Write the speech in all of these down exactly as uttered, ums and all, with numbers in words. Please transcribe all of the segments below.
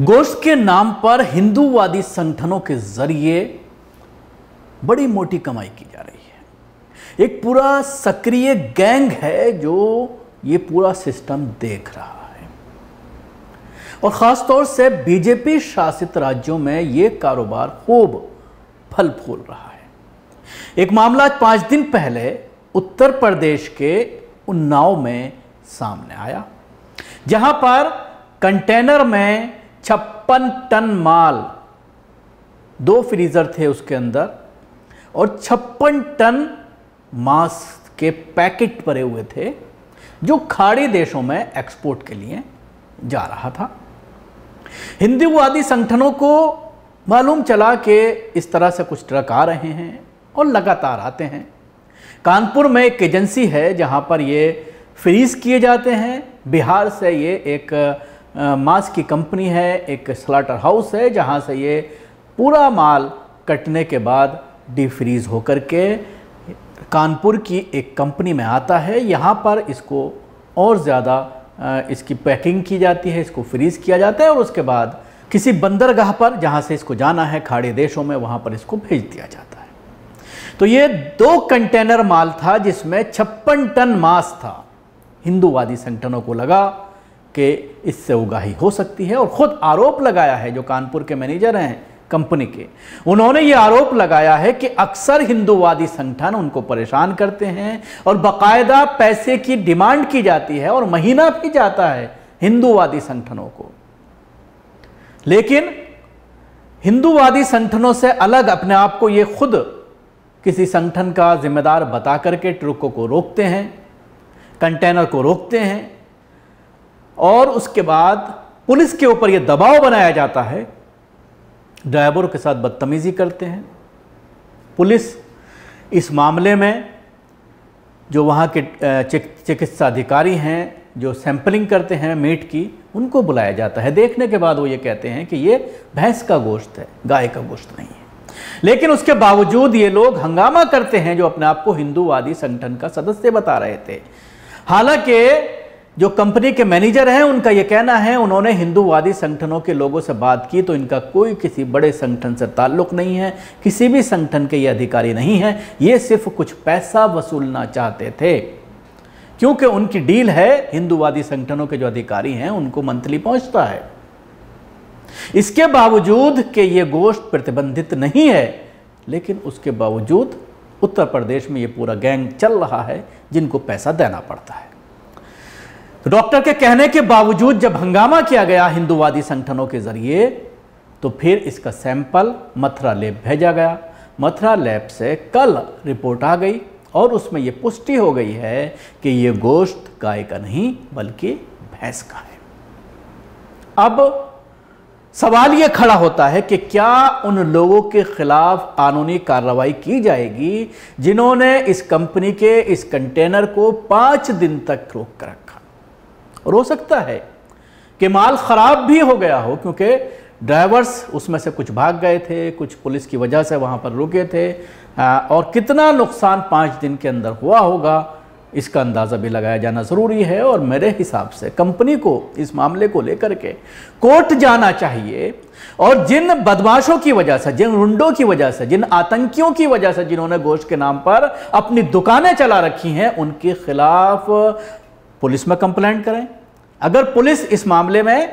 गोश्त के नाम पर हिंदूवादी संगठनों के जरिए बड़ी मोटी कमाई की जा रही है। एक पूरा सक्रिय गैंग है जो ये पूरा सिस्टम देख रहा है, और खासतौर से बीजेपी शासित राज्यों में ये कारोबार खूब फल फूल रहा है। एक मामला आज पांच दिन पहले उत्तर प्रदेश के उन्नाव में सामने आया, जहां पर कंटेनर में छप्पन टन माल, दो फ्रीजर थे उसके अंदर, और छप्पन टन मांस के पैकेट भरे हुए थे जो खाड़ी देशों में एक्सपोर्ट के लिए जा रहा था। हिंदूवादी संगठनों को मालूम चला कि इस तरह से कुछ ट्रक आ रहे हैं और लगातार आते हैं। कानपुर में एक एजेंसी है जहां पर ये फ्रीज किए जाते हैं। बिहार से ये एक मांस की कंपनी है, एक स्लाटर हाउस है जहां से ये पूरा माल कटने के बाद डीफ्रीज होकर के कानपुर की एक कंपनी में आता है। यहाँ पर इसको और ज़्यादा इसकी पैकिंग की जाती है, इसको फ्रीज़ किया जाता है और उसके बाद किसी बंदरगाह पर जहाँ से इसको जाना है खाड़ी देशों में, वहाँ पर इसको भेज दिया जाता है। तो ये दो कंटेनर माल था जिसमें छप्पन टन मांस था। हिंदूवादी संगठनों को लगा कि इससे उगाही हो सकती है, और ख़ुद आरोप लगाया है, जो कानपुर के मैनेजर हैं कंपनी के, उन्होंने ये आरोप लगाया है कि अक्सर हिंदूवादी संगठन उनको परेशान करते हैं और बाकायदा पैसे की डिमांड की जाती है और महीना भी जाता है हिंदूवादी संगठनों को। लेकिन हिंदूवादी संगठनों से अलग अपने आप को ये खुद किसी संगठन का जिम्मेदार बता करके ट्रकों को रोकते हैं, कंटेनर को रोकते हैं, और उसके बाद पुलिस के ऊपर ये दबाव बनाया जाता है, ड्राइवरों के साथ बदतमीजी करते हैं। पुलिस इस मामले में जो वहाँ के चिकित्सा अधिकारी हैं जो सैंपलिंग करते हैं मीट की, उनको बुलाया जाता है। देखने के बाद वो ये कहते हैं कि ये भैंस का गोश्त है, गाय का गोश्त नहीं है। लेकिन उसके बावजूद ये लोग हंगामा करते हैं जो अपने आप को हिंदूवादी संगठन का सदस्य बता रहे थे। हालांकि जो कंपनी के मैनेजर हैं उनका ये कहना है, उन्होंने हिंदूवादी संगठनों के लोगों से बात की तो इनका कोई किसी बड़े संगठन से ताल्लुक़ नहीं है, किसी भी संगठन के ये अधिकारी नहीं हैं, ये सिर्फ कुछ पैसा वसूलना चाहते थे, क्योंकि उनकी डील है, हिंदूवादी संगठनों के जो अधिकारी हैं उनको मंथली पहुंचता है। इसके बावजूद कि ये गोश्त प्रतिबंधित नहीं है, लेकिन उसके बावजूद उत्तर प्रदेश में ये पूरा गैंग चल रहा है जिनको पैसा देना पड़ता है। डॉक्टर के कहने के बावजूद जब हंगामा किया गया हिंदूवादी संगठनों के जरिए, तो फिर इसका सैंपल मथुरा लैब भेजा गया। मथुरा लैब से कल रिपोर्ट आ गई और उसमें ये पुष्टि हो गई है कि ये गोश्त गाय का नहीं बल्कि भैंस का है। अब सवाल ये खड़ा होता है कि क्या उन लोगों के खिलाफ कानूनी कार्रवाई की जाएगी जिन्होंने इस कंपनी के इस कंटेनर को पाँच दिन तक रोक कर रखा। और हो सकता है कि माल ख़राब भी हो गया हो, क्योंकि ड्राइवर्स उसमें से कुछ भाग गए थे, कुछ पुलिस की वजह से वहाँ पर रुके थे, और कितना नुकसान पाँच दिन के अंदर हुआ होगा इसका अंदाज़ा भी लगाया जाना ज़रूरी है। और मेरे हिसाब से कंपनी को इस मामले को लेकर के कोर्ट जाना चाहिए, और जिन बदमाशों की वजह से, जिन रुंडों की वजह से, जिन आतंकियों की वजह से जिन्होंने गोश्त के नाम पर अपनी दुकानें चला रखी हैं, उनके खिलाफ पुलिस में कंप्लेंट करें। अगर पुलिस इस मामले में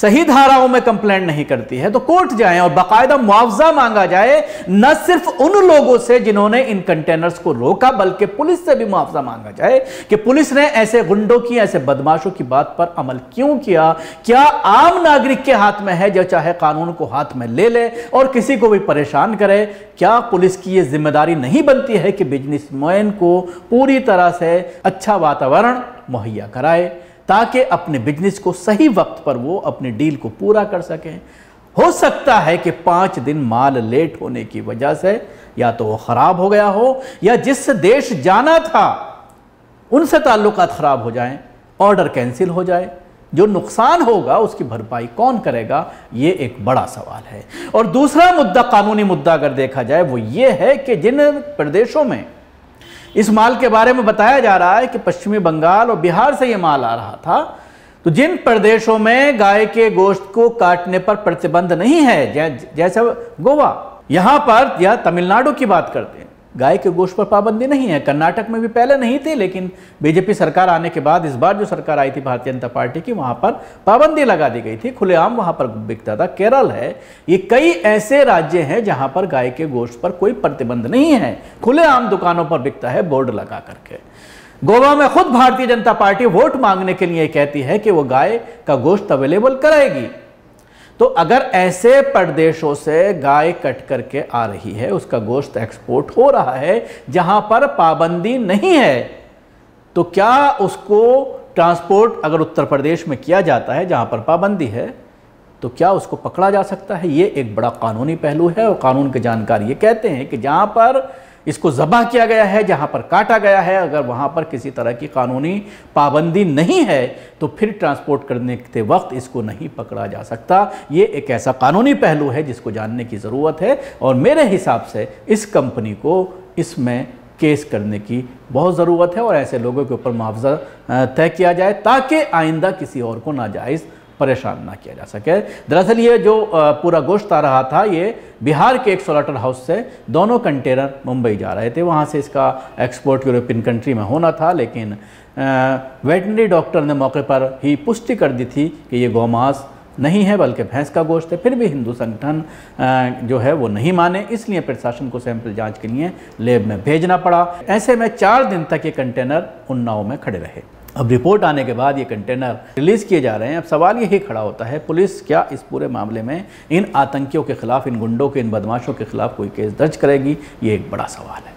सही धाराओं में कंप्लेंट नहीं करती है तो कोर्ट जाएं और बाकायदा मुआवजा मांगा जाए, न सिर्फ उन लोगों से जिन्होंने इन कंटेनर्स को रोका, बल्कि पुलिस से भी मुआवजा मांगा जाए कि पुलिस ने ऐसे गुंडों की, ऐसे बदमाशों की बात पर अमल क्यों किया। क्या आम नागरिक के हाथ में है जो चाहे कानून को हाथ में ले ले और किसी को भी परेशान करे? क्या पुलिस की ये जिम्मेदारी नहीं बनती है कि बिजनेसमैन को पूरी तरह से अच्छा वातावरण मुहैया कराए, ताकि अपने बिजनेस को सही वक्त पर वो अपने डील को पूरा कर सकें? हो सकता है कि पाँच दिन माल लेट होने की वजह से या तो वो ख़राब हो गया हो, या जिस देश जाना था उनसे ताल्लुकात ख़राब हो जाएं, ऑर्डर कैंसिल हो जाए। जो नुकसान होगा उसकी भरपाई कौन करेगा, ये एक बड़ा सवाल है। और दूसरा मुद्दा, कानूनी मुद्दा अगर देखा जाए, वो ये है कि जिन प्रदेशों में इस माल के बारे में बताया जा रहा है कि पश्चिमी बंगाल और बिहार से ये माल आ रहा था, तो जिन प्रदेशों में गाय के गोश्त को काटने पर प्रतिबंध नहीं है, जै, जैसे गोवा, यहां पर या तमिलनाडु की बात करते हैं, गाय के गोश्त पर पाबंदी नहीं है। कर्नाटक में भी पहले नहीं थी, लेकिन बीजेपी सरकार आने के बाद इस बार जो सरकार आई थी भारतीय जनता पार्टी की, वहां पर पाबंदी लगा दी गई थी, खुलेआम वहां पर बिकता था। केरल है, ये कई ऐसे राज्य हैं जहां पर गाय के गोश्त पर कोई प्रतिबंध नहीं है, खुलेआम दुकानों पर बिकता है बोर्ड लगा करके। गोवा में खुद भारतीय जनता पार्टी वोट मांगने के लिए कहती है कि वो गाय का गोश्त अवेलेबल कराएगी। तो अगर ऐसे प्रदेशों से गाय कट करके आ रही है, उसका गोश्त एक्सपोर्ट हो रहा है जहां पर पाबंदी नहीं है, तो क्या उसको ट्रांसपोर्ट अगर उत्तर प्रदेश में किया जाता है जहां पर पाबंदी है, तो क्या उसको पकड़ा जा सकता है? ये एक बड़ा कानूनी पहलू है। और कानून के जानकार ये कहते हैं कि जहां पर इसको ज़बह किया गया है, जहां पर काटा गया है, अगर वहां पर किसी तरह की कानूनी पाबंदी नहीं है, तो फिर ट्रांसपोर्ट करने के वक्त इसको नहीं पकड़ा जा सकता। ये एक ऐसा कानूनी पहलू है जिसको जानने की ज़रूरत है, और मेरे हिसाब से इस कंपनी को इसमें केस करने की बहुत ज़रूरत है और ऐसे लोगों के ऊपर मुआवजा तय किया जाए ताकि आइंदा किसी और को नाजायज़ परेशान ना किया जा सके। दरअसल ये जो पूरा गोश्त आ रहा था, ये बिहार के एक स्लॉटर हाउस से दोनों कंटेनर मुंबई जा रहे थे, वहाँ से इसका एक्सपोर्ट यूरोपियन कंट्री में होना था, लेकिन वेटनरी डॉक्टर ने मौके पर ही पुष्टि कर दी थी कि ये गौमांस नहीं है बल्कि भैंस का गोश्त है। फिर भी हिंदू संगठन जो है वो नहीं माने, इसलिए प्रशासन को सैंपल जांच के लिए लैब में भेजना पड़ा। ऐसे में चार दिन तक ये कंटेनर उन्नाव में खड़े रहे। अब रिपोर्ट आने के बाद ये कंटेनर रिलीज़ किए जा रहे हैं। अब सवाल यही खड़ा होता है, पुलिस क्या इस पूरे मामले में इन आतंकियों के खिलाफ, इन गुंडों के, इन बदमाशों के खिलाफ कोई केस दर्ज करेगी? ये एक बड़ा सवाल है।